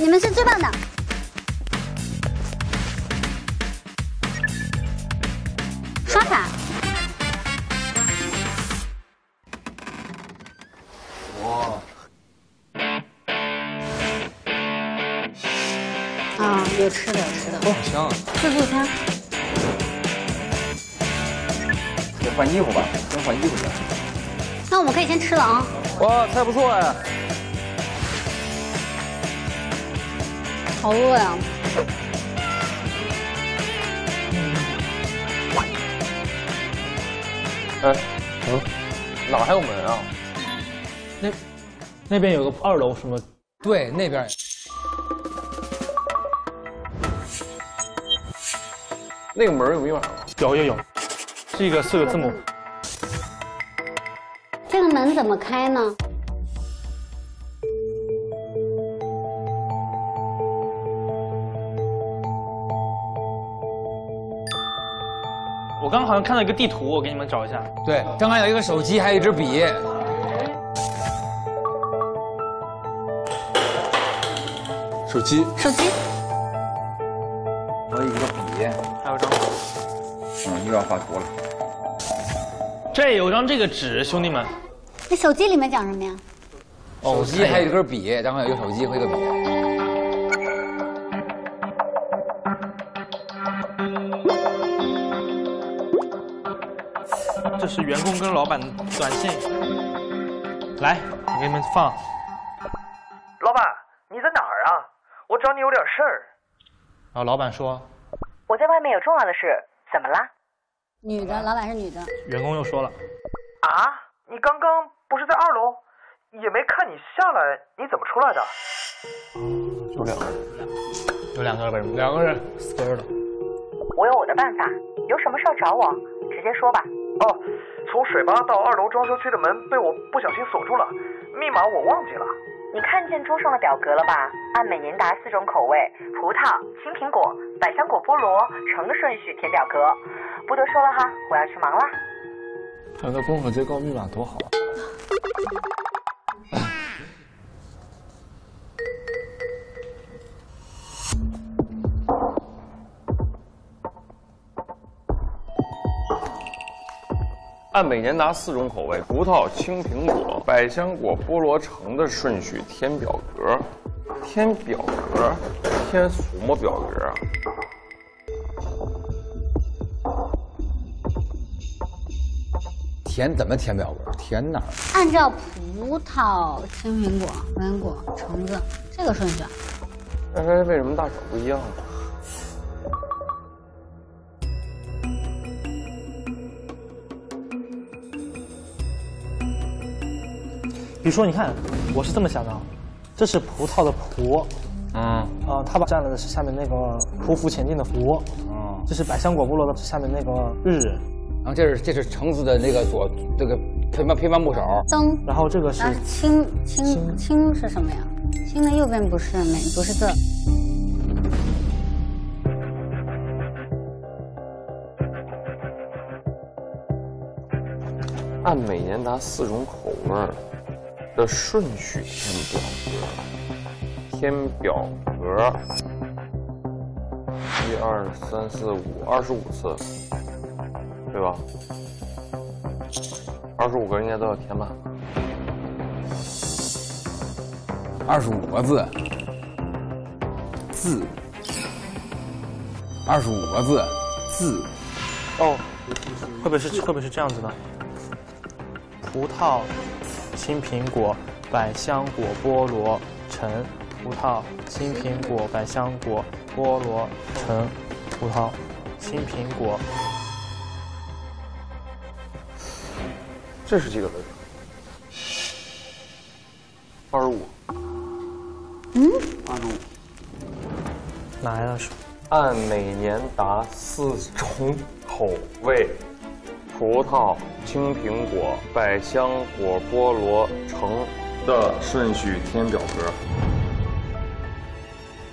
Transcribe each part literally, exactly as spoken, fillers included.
你们是最棒的。刷卡。哇。啊，有吃的，有吃的。哦，好香啊！自助餐。得换衣服吧，先换衣服去。那我们可以先吃了啊。哇，菜不错哎。 好饿呀！哎，嗯，哪还有门啊？那那边有个二楼什么？对，那边。那个门有密码吗？有有有，这个四个字母。这个门怎么开呢？ 我刚刚好像看到一个地图，我给你们找一下。对，刚刚有一个手机，还有一支笔。手机。手机。和一个笔，还有张纸。嗯，又要画图了。这有张这个纸，兄弟们。那手机里面讲什么呀？哦，手机还有一根笔，刚刚有一个手机和一个笔。 这是员工跟老板的短信，来，我给你们放。老板，你在哪儿啊？我找你有点事儿。然后老板说：“我在外面有重要的事，怎么啦？”女的，老板是女的。员工又说了：“啊，你刚刚不是在二楼，也没看你下来，你怎么出来的？”有两个人，有两个人，两个人，四个人了。我有我的办法，有什么事儿找我，直接说吧。 哦，从水吧到二楼装修区的门被我不小心锁住了，密码我忘记了。你看见桌上的表格了吧？按每年达四种口味：葡萄、青苹果、百香果、菠萝，成个顺序填表格。不多说了哈，我要去忙了。看个功夫就告密码多好。按每年达四种口味：葡萄、青苹果、百香果、菠萝橙的顺序填表格，填表格，填什么表格啊？填怎么填表格？填哪儿？按照葡萄、青苹果、百香果、橙子这个顺序。那这为什么大小不一样呢？ 比如说，你看，我是这么想的，这是葡萄的葡，嗯，啊，它占了的是下面那个匍匐前进的匍，嗯，这是百香果菠萝的下面那个日，然后这是这是橙子的那个左这个偏旁偏旁部首，增，然后这个是青青青是什么呀？青的右边不是没不是字。 按每年达四种口味的顺序填表格，填表格，一二三四五，二十五次，对吧？二十五个应该都要填满。二十五个字，字，二十五个字，字。哦，会不会是会不会是这样子的？ 葡萄、青苹果、百香果、菠萝、橙、葡萄、青苹果、百香果、菠萝、橙、葡萄、青苹果。这是几个字？二十五。嗯？二十五。来了，是。按每年达四种口味。 葡萄、青苹果、百香果、菠萝、橙的顺序填表格。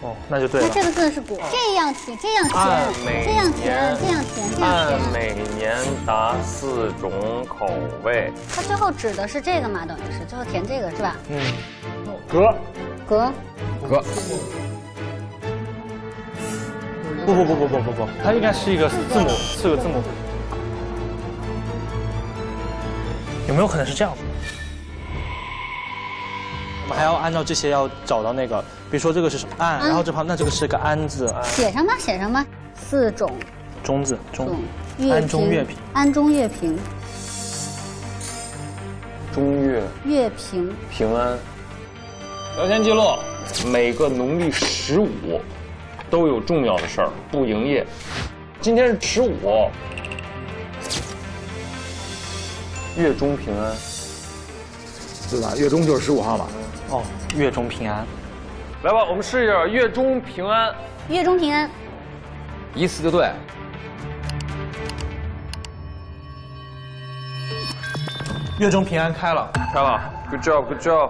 哦，那就对了。那这个字是果，这样填，这样填，这样填，这样填，这样填。按每年达四种口味。它最后指的是这个嘛？等于是最后填这个是吧？嗯。格。格。个。不不不不不不不，它应该是一个字母，是个字母。有没有可能是这样？我们还要按照这些要找到那个，比如说这个是什么安，然后这旁那这个是个安字，写上吧，写上吧，四种。中字中，安中乐平，安中乐平。 中岳岳平平安，聊天记录，每个农历十五都有重要的事儿不营业。今天是十五，月中平安，对吧？月中就是十五号嘛。哦，月中平安。来吧，我们试一下月中平安。月中平安，一次就对。 月中平安开了，开了 ，Good job，Good job。